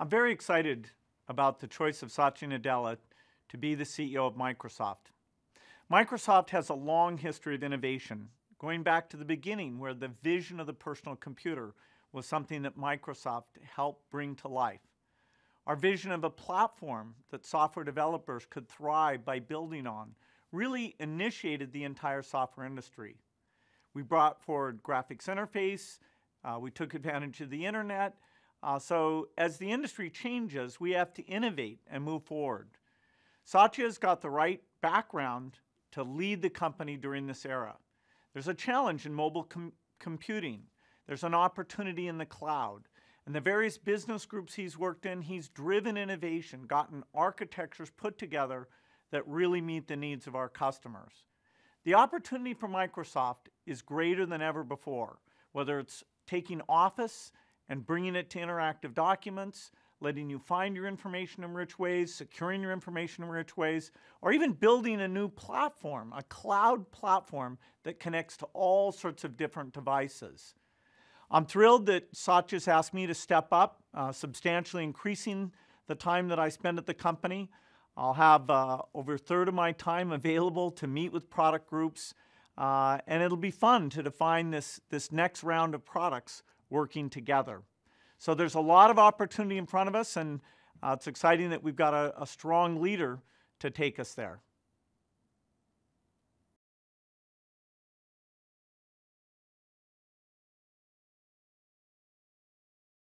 I'm very excited about the choice of Satya Nadella to be the CEO of Microsoft. Microsoft has a long history of innovation, going back to the beginning where the vision of the personal computer was something that Microsoft helped bring to life. Our vision of a platform that software developers could thrive by building on really initiated the entire software industry. We brought forward graphics interface, we took advantage of the internet. So as the industry changes, we have to innovate and move forward. Satya's got the right background to lead the company during this era. There's a challenge in mobile computing. There's an opportunity in the cloud. And the various business groups he's worked in, he's driven innovation, gotten architectures put together that really meet the needs of our customers. The opportunity for Microsoft is greater than ever before, whether it's taking Office and bringing it to interactive documents, letting you find your information in rich ways, securing your information in rich ways, or even building a new platform, a cloud platform that connects to all sorts of different devices. I'm thrilled that Satya's asked me to step up, substantially increasing the time that I spend at the company. I'll have over a third of my time available to meet with product groups, and it'll be fun to define this next round of products working together. So there's a lot of opportunity in front of us, and it's exciting that we've got a strong leader to take us there.